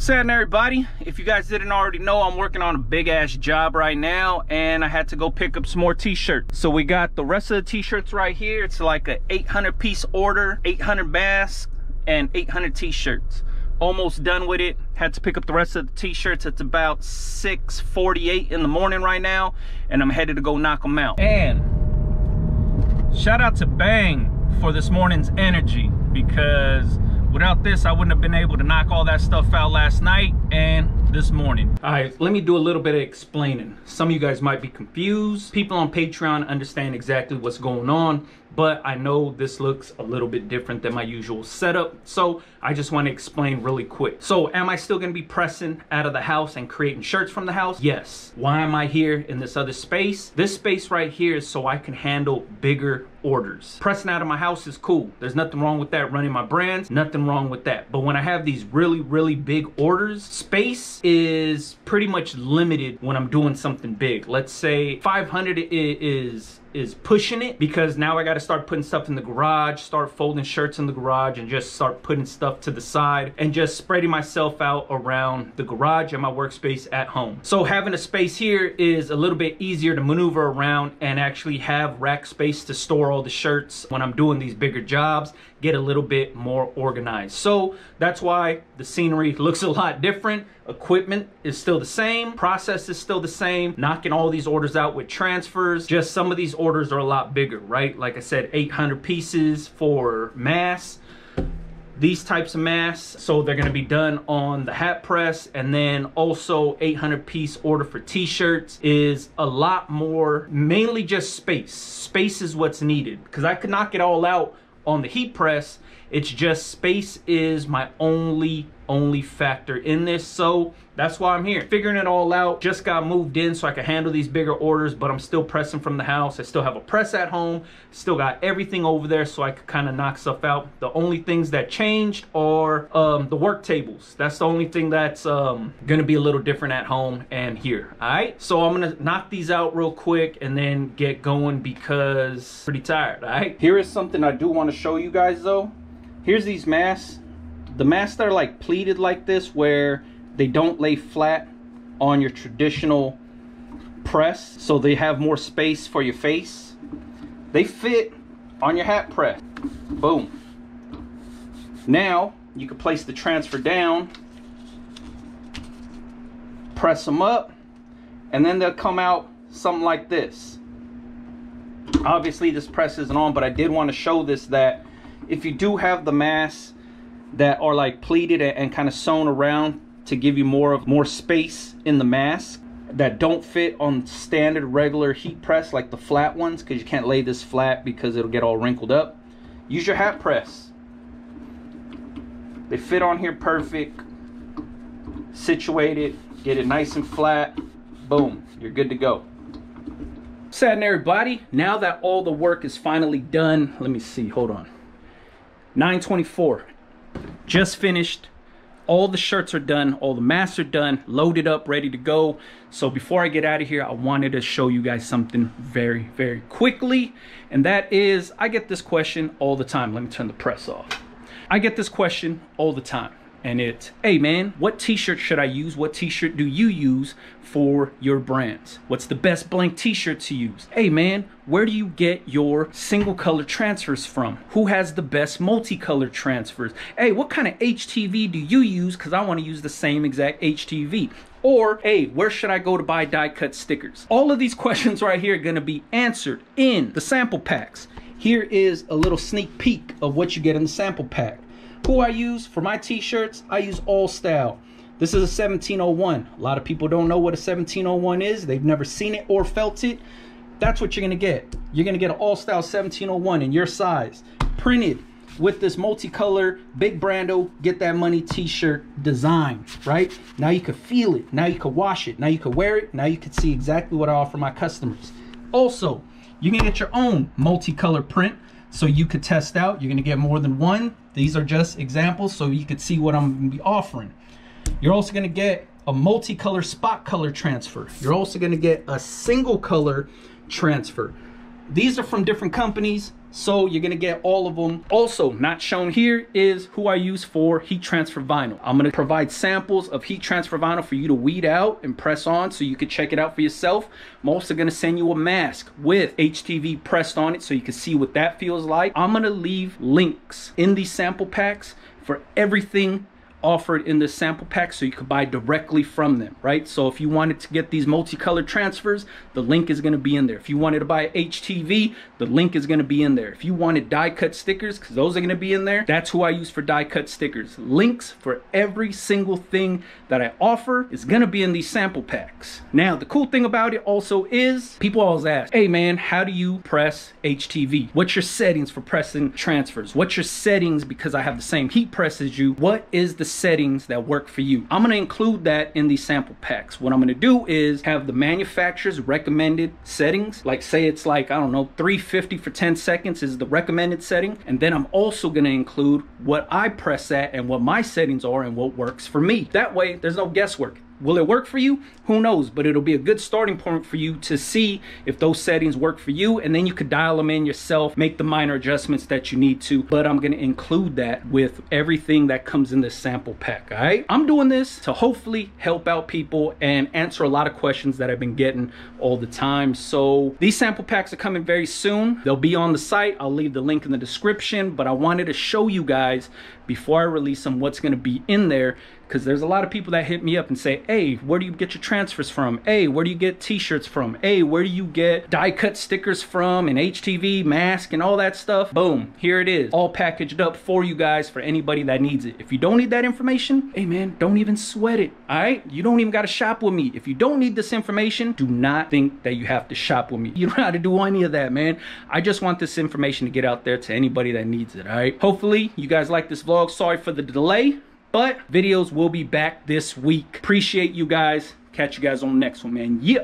Saturday, everybody. If you guys didn't already know, I'm working on a big ass job right now, and I had to go pick up some more t-shirts. So we got the rest of the t-shirts right here. It's like an 800-piece order, 800 masks, and 800 t-shirts. Almost done with it. Had to pick up the rest of the t-shirts. It's about 6:48 in the morning right now, and I'm headed to go knock them out. And shout out to Bang for this morning's energy, because without this, I wouldn't have been able to knock all that stuff out last night and this morning. All right, let me do a little bit of explaining. Some of you guys might be confused. People on Patreon understand exactly what's going on, but I know this looks a little bit different than my usual setup, so I just want to explain really quick. So am I still going to be pressing out of the house and creating shirts from the house? Yes. Why am I here in this other space? This space right here is so I can handle bigger orders. Pressing out of my house is cool. There's nothing wrong with that. Running my brands, nothing wrong with that. But when I have these really big orders, space is pretty much limited when I'm doing something big. Let's say 500 is pushing it, because now I got to start putting stuff in the garage, start folding shirts in the garage, and just start putting stuff to the side and just spreading myself out around the garage and my workspace at home. So having a space here is a little bit easier to maneuver around and actually have rack space to store all the shirts when I'm doing these bigger jobs, get a little bit more organized. So that's why the scenery looks a lot different. Equipment is still the same, process is still the same, knocking all these orders out with transfers. Just some of these orders are a lot bigger, right? Like I said, 800 pieces for masks, these types of masks, so they're going to be done on the hat press. And then also 800 piece order for t-shirts is a lot more, mainly just space is what's needed, because I could knock it all out on the heat press. It's just space is my only factor in this. So that's why I'm here, figuring it all out. Just got moved in so I can handle these bigger orders, but I'm still pressing from the house. I still have a press at home, still got everything over there, so I could kind of knock stuff out. The only things that changed are the work tables. That's the only thing that's gonna be a little different at home and here. All right, so I'm gonna knock these out real quick and then get going, because I'm pretty tired. All right, here is something I do want to show you guys though. Here's these masks. The masks that are like pleated like this, where they don't lay flat on your traditional press, so they have more space for your face. They fit on your hat press. Boom. Now you can place the transfer down, press them up, and then they'll come out something like this. Obviously this press isn't on, but I did want to show this, that if you do have the masks that are like pleated and kind of sewn around to give you more space in the mask, that don't fit on standard regular heat press like the flat ones, because you can't lay this flat because it'll get all wrinkled up, use your hat press. They fit on here perfect, situated, get it nice and flat, boom, you're good to go. Saturday, everybody, now that all the work is finally done, let me see, hold on, 9:24. Just finished. All the shirts are done, all the masks are done, loaded up, ready to go. So before I get out of here, I wanted to show you guys something very quickly, and that is, I get this question all the time. Let me turn the press off. I get this question all the time, and it's, hey man, what t-shirt should I use? What t-shirt do you use for your brands? What's the best blank t-shirt to use? Hey man, where do you get your single color transfers from? Who has the best multicolor transfers? Hey, what kind of HTV do you use? Because I want to use the same exact HTV. Or, hey, where should I go to buy die cut stickers? All of these questions right here are going to be answered in the sample packs. Here is a little sneak peek of what you get in the sample pack. Who I use for my t-shirts, I use All Style. This is a 1701. A lot of people don't know what a 1701 is. They've never seen it or felt it. That's what you're gonna get. You're gonna get an All Style 1701 in your size, printed with this multicolor Big Brando Get That Money t-shirt design, right? Now you can feel it, now you can wash it, now you can wear it, now you can see exactly what I offer my customers. Also, you can get your own multicolor print, so you could test out. You're gonna get more than one. These are just examples, so you could see what I'm gonna be offering. You're also gonna get a multicolor spot color transfer. You're also gonna get a single color transfer. These are from different companies, so you're gonna get all of them. Also not shown here is who I use for heat transfer vinyl. I'm gonna provide samples of heat transfer vinyl for you to weed out and press on so you can check it out for yourself. I'm also gonna send you a mask with HTV pressed on it so you can see what that feels like. I'm gonna leave links in these sample packs for everything offered in the sample pack so you could buy directly from them, right? So if you wanted to get these multicolored transfers, the link is going to be in there. If you wanted to buy HTV, the link is going to be in there. If you wanted die cut stickers, because those are going to be in there, that's who I use for die cut stickers. Links for every single thing that I offer is going to be in these sample packs. Now the cool thing about it also is people always ask, hey man, how do you press HTV? What's your settings for pressing transfers? What's your settings? Because I have the same heat press as you, what is the settings that work for you? I'm going to include that in these sample packs. What I'm going to do is have the manufacturer's recommended settings, like say it's like, I don't know, 350 for 10 seconds is the recommended setting, and then I'm also going to include what I press at and what my settings are and what works for me. That way there's no guesswork. Will it work for you? Who knows, but it'll be a good starting point for you to see if those settings work for you, and then you could dial them in yourself, make the minor adjustments that you need to, but I'm gonna include that with everything that comes in this sample pack, all right? I'm doing this to hopefully help out people and answer a lot of questions that I've been getting all the time. So these sample packs are coming very soon. They'll be on the site. I'll leave the link in the description, but I wanted to show you guys before I release them what's gonna be in there, because there's a lot of people that hit me up and say, hey, where do you get your transfers from? Hey, where do you get t-shirts from? Hey, where do you get die cut stickers from and HTV mask and all that stuff? Boom, here it is, all packaged up for you guys, for anybody that needs it. If you don't need that information, hey man, don't even sweat it, all right? You don't even gotta shop with me. If you don't need this information, do not think that you have to shop with me. You don't have to do any of that, man. I just want this information to get out there to anybody that needs it, all right? Hopefully you guys like this vlog. Sorry for the delay, but videos will be back this week. Appreciate you guys. Catch you guys on the next one, man. Yeah.